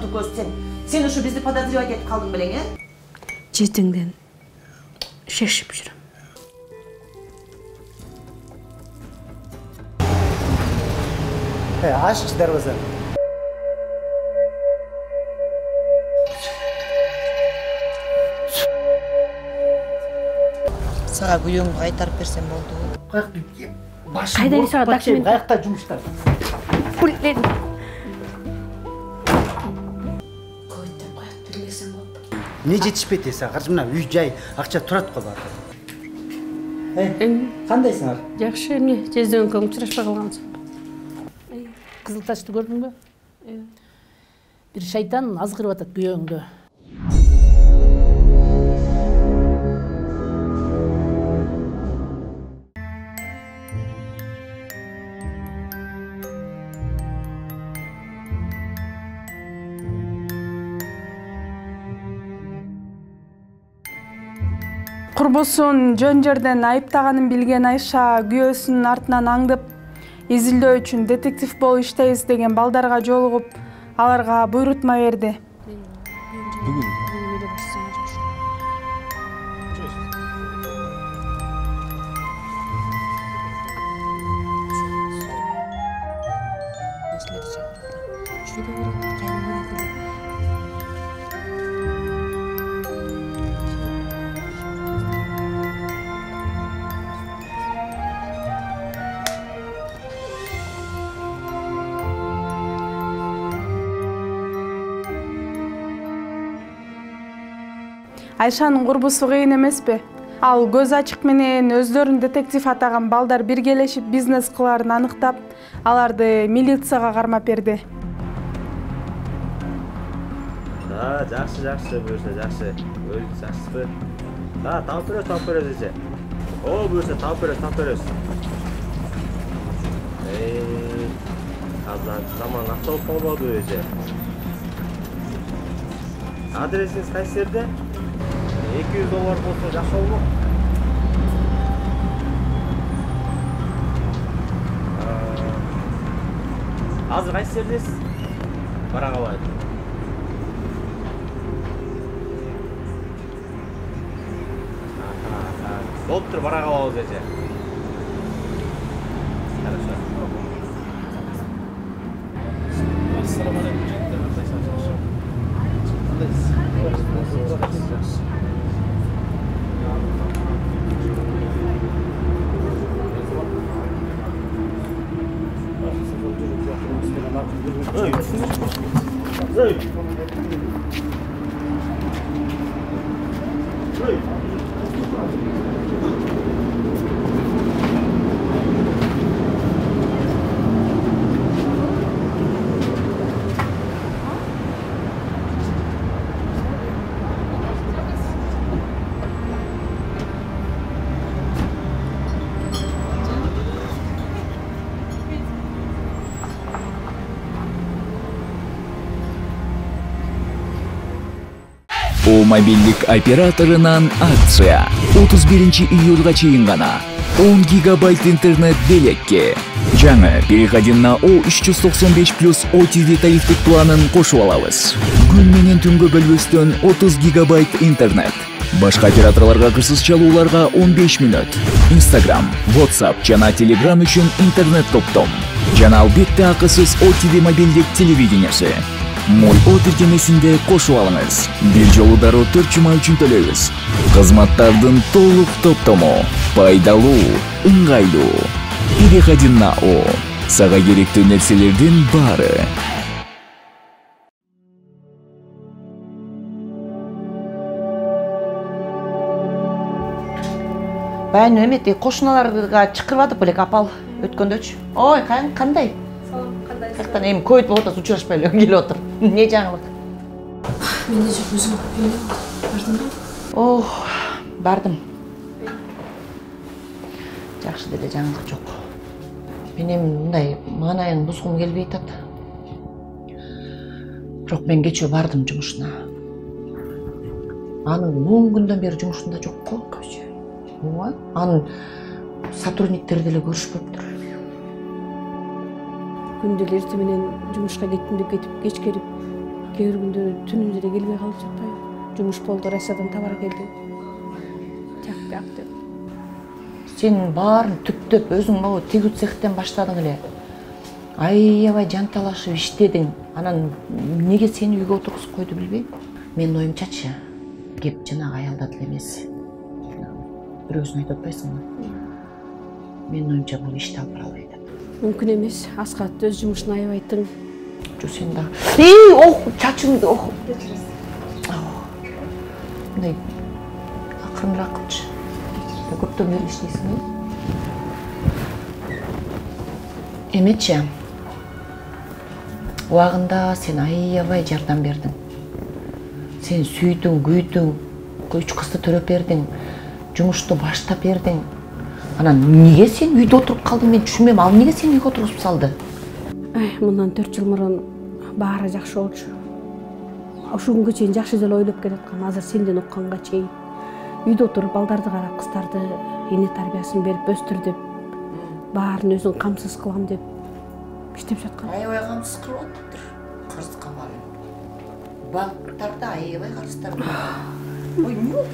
Abdü Köstin. Sen şu bizi padadırıya getip kaldın bilene. Cetinden şaşıp yürüm. He, aşk darvazan. Sağa kuyuğumu kaytarıp versem oldu. Kayak duyup ki başım boğup patlayayım. Kayakta cumuşlar. Kulitledim. Koyundan kayak duyuyorsam oldu. Ne yetişip etiyse, karşımdan üç ay akça turat kolardı. Hey, kandaysın abi? Yakışı, ne? Cezden kalım, çıraşma kalmışım. Kızıltaş'ta gördün mü? Evet. Bir şeytan azgırıp atat kuyuğundu. Kurbosun jön jerden ayıptağanın bilgen Ayşa kuyösünün артынан аңдып, ezildöö үчүн detektiv bolup iштейбиз деген балдарга жолугуp, аларга буйрутма берди. Ayşanın kurbusu kıyın emes be. Al göz açık menen özlerin detektif atağın baldar birgeleşip biznes kılarını anıktap, alardı militsiyaga karmap berdi. Da, jakşı, buyursa jakşı. Öldü jakşıpı. Da, tap göröz ece. O, buyursa tap göröz. Kazan, zaman akça olup olmadı ece. Adresiniz kaç yerde? $200 bolsa jakşı olmok. Azır kaysi yerdesiz? Baragabay. Boluptur Baragababız ece. Хорошо. Assalamualaikum жігіттер, қандайсың? Қандайсыз? Мобильдик операторынан акция 31 июльга чейин гана 10 гигабайт интернет белекке. Жаңы переходи на O395+ OTV тарифтик планын кошуп алабыз. Күн менен түнгө бөлбөстөн 30 гигабайт интернет. Башка операторларга кырсыз чалууларга 15 мүнөт. Instagram, WhatsApp жана Telegram үчүн интернет топтом. Жана албетте акысыз OTV мобилдик телевидениеси. Мой отыркемесинде кошуп алыңыз. Бир жолу дароо 4 жума үчүн төлөйбүз. Кызматтардын толук топтому. Пайдалуу, ыңгайлуу. Переходи на О. Сага керектүү нерселердин баары. Баян Эмете кошуналарга чакырып атып элек апал өткөндөчү. Ой, кандай? Kırktan hem koyut mu otası uçuraş böyle gel otur. Ne canlık? Ben de çok üzüm böyle vardın mı? Oh, vardım. Yaxşı dedi canlık çok. Benim bunday manayın buzum gelbeyi tadı. Çok ben geçiyor vardım cumuşuna. Anın 10 günden beri cumuşunda çok korkuyor. Anın Satürnitlerdeyle görüşmektir. Күндел ертеменен жұмышқа кеттім деп кетіп, кеш келіп, Keyir gündür tününce de gelmeye kalıp çıkmayın. Cümüş boldu, Rusya'dan tavar geldi. Çak bak dedi. Sen barın tüptüp, özün o tegü cehten başladın öyle. Ayavay jantalaşıp işledin. Anan nege seni uyga oturğuzup koydu bilbeyim. Menин оюмчачы, кеп жанагы аялдат эле эмес. Бирөөсүн айтып атпайсыңбы? Менин оюмча бул ишти алып бара албайт. Мүмкүн эмес, Аскат өз жумушун аябай айтты. Жок сен да. Эй, ох, чачымды, ох. Мындай акырыныраак кылчы. Көптөн бери иштейсиңби? Эмечи? Убагында сен аябай жардам бердиң. Sen süydün, güydün, üç kızı töröp berdin, cümüştü başta berdin. Anan, niye sen üyde oturup kaldın, ben düşünmem, al niye sen üyde oturup saldı? Ay, bundan 4 yıl mırın bağıra jakşı olcu. Şu günkü çeyin jakşı zel oylop geletken, hazır senden okkanğa çeyin. Üyde oturup aldardı kara kızlardı, ene tarbiyasını berip östürdüp, bağırın özün kamsız kılam deyip, iştep jatkan. Ayvay kamsız kılam deyip, kırız kamalım. Banktlarda ayıbay karşılarında. Oy ne oldu?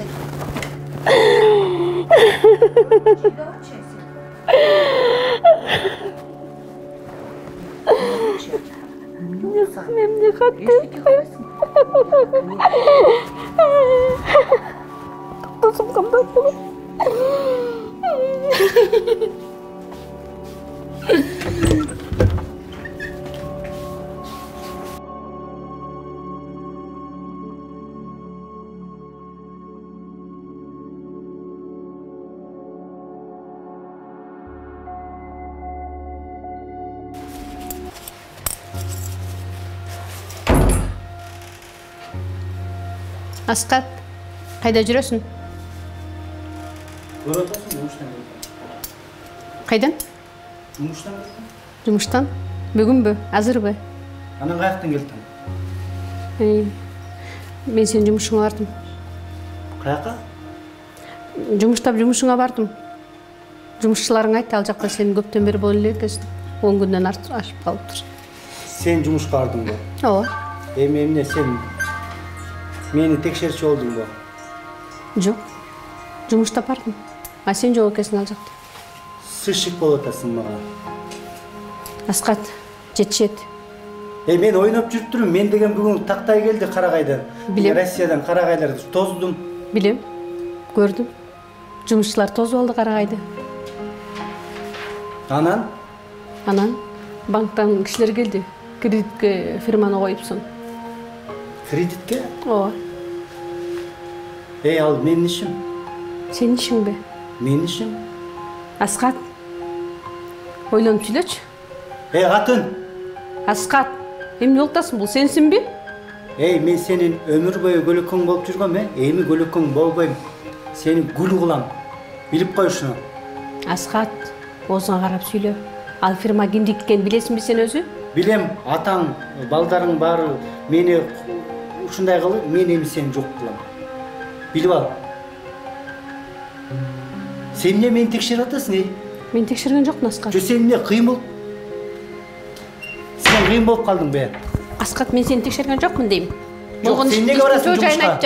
Askat, kayda jürösün? Baratasın, jumuştan geldim. Kaydan? Jumuştan geldim. Jumuştan? Bugün bü, hazır bü? Anan kayaktan geldim. Ben senin jumuşuna vardım. Kayaka? Jumuştap jumuşuna vardım. Jumuşçuların aytı, al jakta senin köptön beri bol ele kestim. 10 günden aşıp kalıptır. Sen jumuşka vardın bu? Oo. Emine sen... Meni tekşerçi oldun bu. Yok. Cumuşta pardım. Ay sen joğu kesin alacaktı. Sışık bol otasın bana. Askat, jetişet. Men oynop jürüp durun. Men degen bugün taktay geldi Karagay'dan. Bilim. Russiyadan Karagaylardı tozdum. Bilim. Gördüm. Cumuşçular toz oldu Karagay'da. Anan? Anan. Banktan kişiler geldi. Kreditke firmanı koyupsun. Kreditke? O. Ey al, benim işim. Senin işin be. Benim işim. Askat. Oylanıp söyleç. Ey katın. Askat. Emne oltasın, bu sensin be. Ey, ben senin ömür boyu gülükün bolup jürgöm, emi gülükün bolboyum. Seni gül kılam. Bilip koy şunu. Askat, oozuna karap söyle. Al firma kimde ekenin bilesin be sen özü? Bilem, atan, baldarın bari beni uşunday kılıp, men emi seni joq kılam. Bilip al. Sen emne meni tekşerip atasın, ey? Men tekşergen jokmun, Askat. Jö sen emne kıyın bolup? Sen kıyın bolup kaldın be. Askat, men seni tekşergen jokmun deyim. Jok, sen nege barasın jumuşka?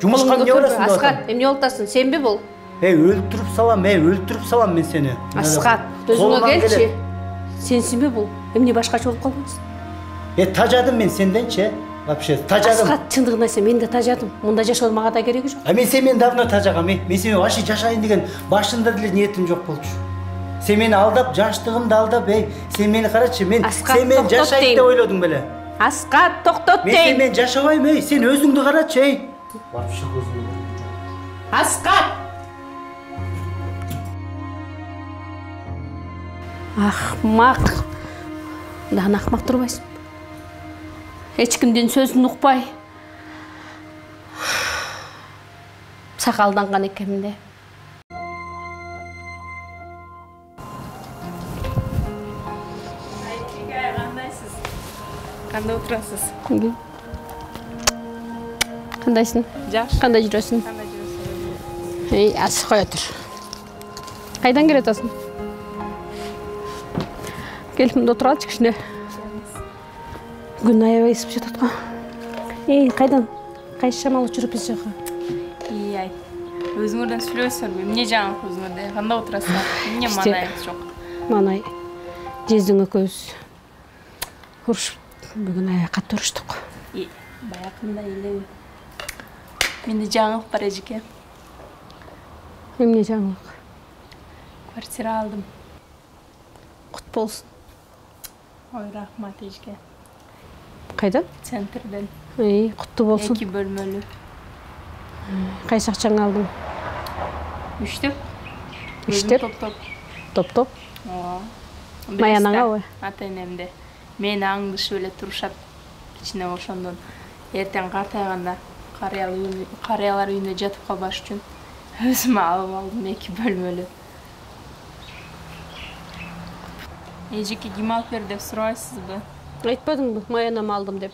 Jumuşka nege barasın? Askat, emne oltasın, sen be bol. Ey, ölüp durup salam men seni. Askat, özüne gelçi. Sensin be bol. Emne başkaça olup kalmasın? Tacadım ben sendençe. Askat çındığına sen, ben de tacadım. Bunda yaşamağa da gerek yok. Sen beni davına tacağım. Ben seni aşı yaşayın degen başında dile niyetim yok bolcu. Sen beni aldap, yaştığımda aldap. Sen beni karaçı. Sen beni yaşayıp da oyladın böyle. Askat toktot deyim. Sen beni yaşamayım. Sen özünde karaçı. Askat! Ahmak. Daha nakmak durmaysın. Hiç kimden sözünü uqpay. Sakaldanğan ekenmin de. Aytikay, kandaysız? Kanda oturasız? Kandaysın? Jaş. Kanda jürösün? Kanda jürösün. Ey, asık koy otur. Kaydan kere otasın? Gelip münde oturalçı kişine. Günay'a isip jatadqa. Qaydan? Qayşı şamalı çürüp iş joqı? Ey, özün oradan sürüyorsun. Ne canım özün orada? Qanda oturasın? Ne manayız joq? Manay. Jezdüngü köz. Uruşup, bugün ayaqa turuşduq. Ey, bayaqında elem. Mende canım var ejike. Emne canım? Kvartira aldım. Qut bolsun. Oy, rahmat ejike. Qaydan? Sentirden. İyi, kutlu olsun. 2 bölmeli. Kaç akçan aldın? 3'tü. 3'tü? Top-top. Top-top? Ooo. Mayanana oy. Ataynemde. Men aŋ dışı öyle turuşap. İçine oşondan. Erten qartayğanda qariyalar üyünde jatıp kalbaş üçün. Özüme alıp aldım 2 bölmeli. Ejike kim alıp ver deyip soraysız mı? Aytpadın mı? Mayanam aldım deyip.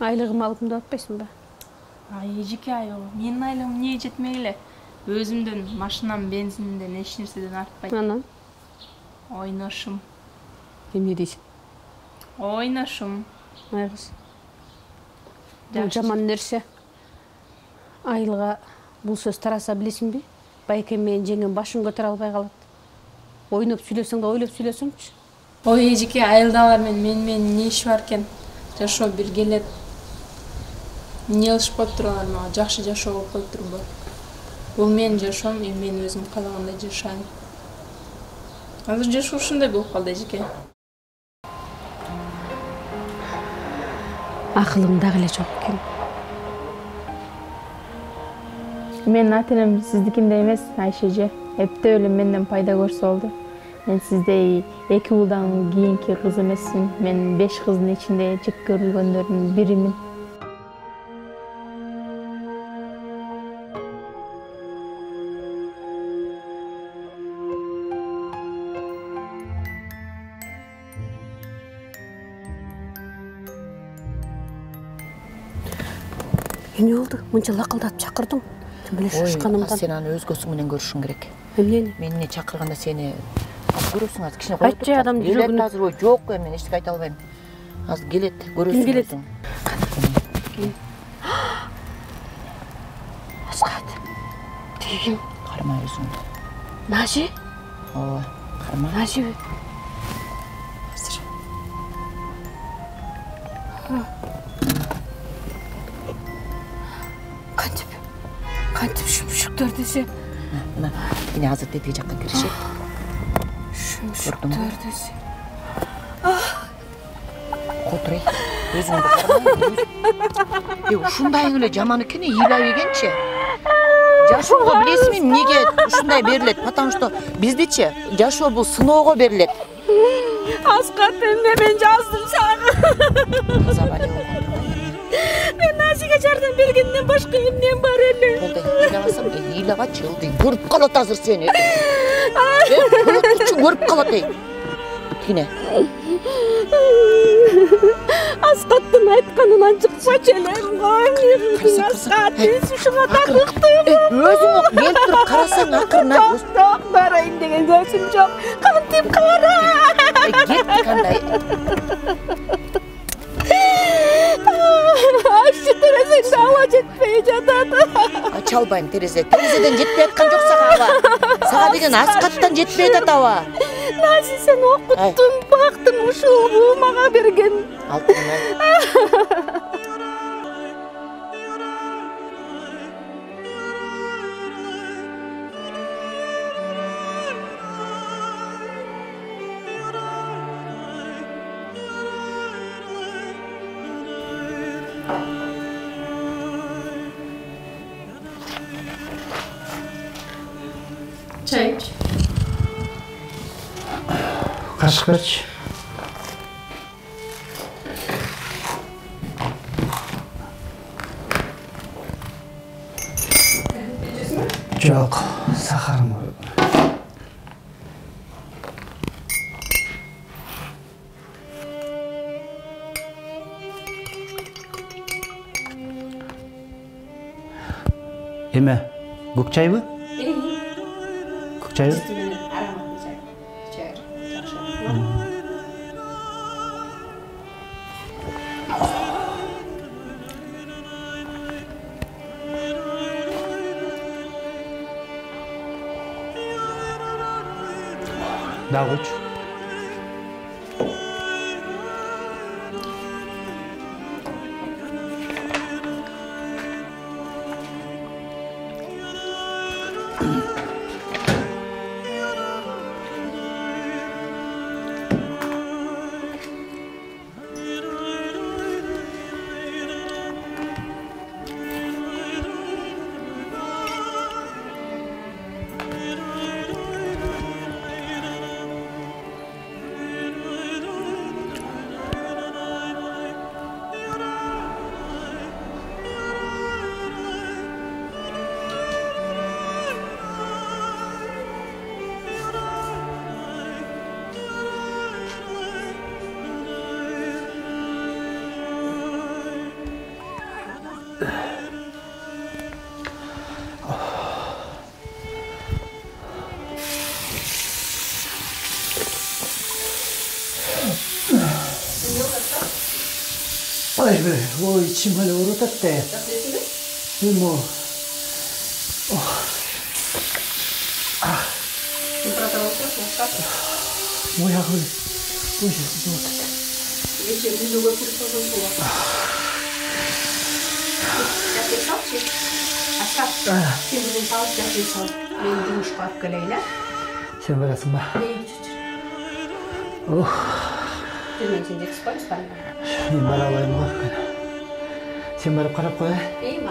Aylığımı alıp da atpaysın be. Ay ejike ay oğlum. Menin aylığım niye jetmeyle? Özümden, maşinam, benzinimden, eşinerseden artpayt. Anam. Oynaşım. Emne deysin? Oynaşım. Ay kız. Jaman nerse. Aylığa bu söz tarasa bilesin be. Bayken menin jengen başın götür albay kalat. Oynop sülesen de oylop sülesen. Oy ejike ayıldalar men ne iş varken. Жашоо бир келет. Эмне кылышып отуралар мага? Жакшы жашоо болуп отурбу. Бул менин жашоом, мен өзүм калагандай жашайм. Азыр жашоо ушундай болуп калды эжеке. Акылымда эле жок экен. Менин ата-энем сиздикиндей эмес, Айша эже. Эптеп эле менден пайда көрсө болду. Ben sizde 2 yıldan giyinki kız emesim. Ben 5 kızın içinde çık görülgönlerin birimin. Ne oldu? Bunca laqıldatıp çakırdın. Böyle şaşkanımdan. Sen anı öz gözümden görüşün gerek. Emleni? Benimle çakırganda seni... Görüyorsun az kişine koyup tutacağım. Gelette hazır o yok hemen işte kayıt almayayım. Az gelet görüyorsun. Gelet. Az kayıt. Değil. Karma yüzünde. Naci? Oo karma. Naci. Hazır. Kantip. Kantip şumuşuk dördüsü. Yine hazır dediği cakla girişecek. Gördüm. Kotrey, gözümde karmayın. Ya şundayın öyle jamanı kene hilay egençe. Jaşoğu bilesimim nege şunday berilet. Потому что bizdeçe jaşoğu bu sınooğa berilet. Asqat emne ben jazdım sana. Azabali oğlum. Ben Nasıga jardan bergenden başka emnem bar ele. Kolday hilalasam hilağa çıldı. Görüp kalat hazır seni. Kılıkçı görüp kalat ey. Yine. Asqattın aytkanından çıkpa çelerim koyun. Asqat, biz şuna takıktım. Özüm yok, gelip durup karasan akırına. Dostak barayın degen gözüm yok. Kantip kara. Git kanday. Aşçı terezende hava jetpey jatadi. Aça albayım tereze. Terezeden jetpey atkan jok sağa hava. Sağa degen asqattan jetpey atat hava. Naci sen okuttun, baktın uşul bu mağa bergen. Altın lan. Çay iç. Kaşık aç. Yok, saharım var. Eme, gök çay mı? Çay? Üstümden aramaklı çay. Çay. Çakşalım. Davuç. 아이고, 뭐 정말 오르다대. 뭐, 아, 뭐야 그래? 보시지 못했대. 이게 제 누가 불편한 거야? 아, Şimdi bana alayım var. Sen bana para koy. İyi mi?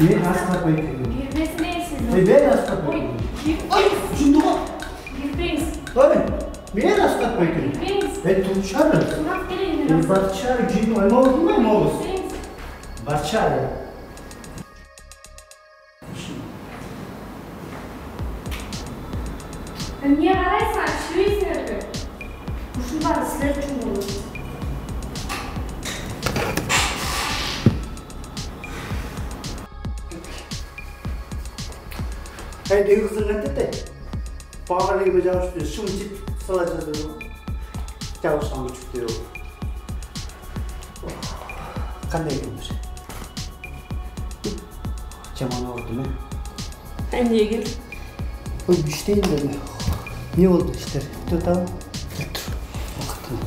Niye hasta koydun? Girmesin ben hasta koydum. Ay, şimdi bak. Girmeyiz. Abi, niye hasta koydun? Girmeyiz. Ben tutuşarım. Surat gelin. Barçar, cin, ayma oldu mu? Ayma olsun. Barçar. Niye araysan, şu izlerdi. Kuşun var, sizler için olur. Hey, diyor kızın ne dedi? Bağırıyor mu çalışıyor? Şunu çift salacağız diyor. Çalışan küçük diyor. Kan değilmiş. Cemana oldu mu? Hem niye gel? O güç değil dedi. Ne oldu işte? Total. Baktım.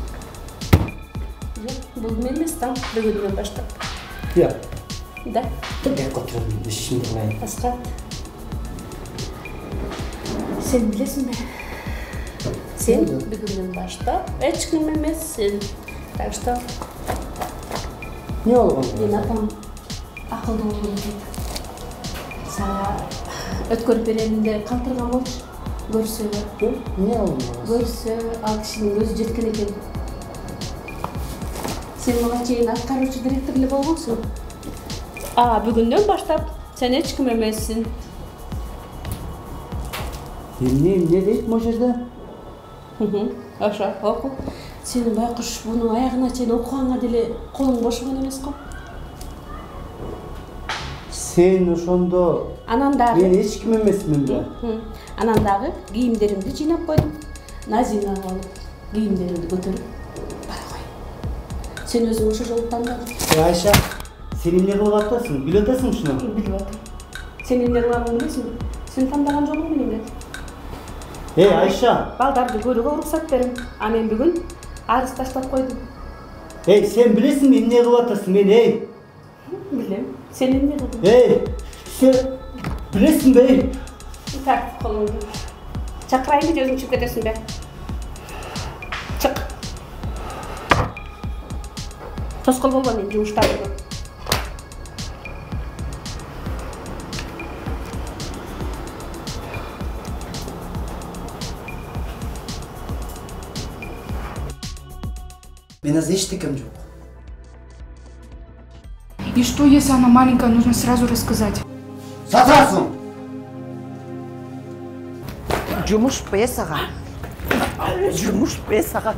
Yok, bu bilmezsem de götürüyorum başta. Ya. Da. Tabii götürüyorum şimdi ben. Asla. Sen bilesin mi? Sen bir günden başta, hiç gülmemezsin. Başta. Ne oldu? Ben adam akıllı oldum. Sana ötkörüp vereninde kaldırgan olmuş. Görse. Ne oldu? Görse, alkışının gözü jetken eken. Sen bana çeyin atkarıcı direktörle boğulsun. Aa, bir günden başta sen hiç gülmemezsin. Ne deyip Mojer'de? Aşağı, oku. Senin baykuş bunun ayağına çeyni okuğana deli kolun boşuğun emez ko. Sen uşonda ben hiç kim emesmin de? Anandağı giyimlerimde çiğnap koydum. Nazina alıp giyimlerimde götürüp bana koy. Sen özün uşu joluktan da. Ayşe, seninle rol atasın, gül atasın şuna. Bilip atayım. Seninle rol atasın bilesin mi? Sen tanıdağın jolun benimle. Hey Ayşe! Baldardı görüge ruhsat verin. Amen bugün arız taşlap koydum. Hey sen bilesin mi ne kılatasın beni hey? Bilmem. Sen ne kılatasın? Hey! Sen bilesin be hey! Tartıp kolumda. Çakırayım diye özün çıp getirsin be. Çık! فسق الغلبة ما يمشيوش تاعنا. Беназ ищите към Джоко. И что, если она маленькая, нужно сразу рассказать? Сатрасом! Джумуш песага. Джумуш песага.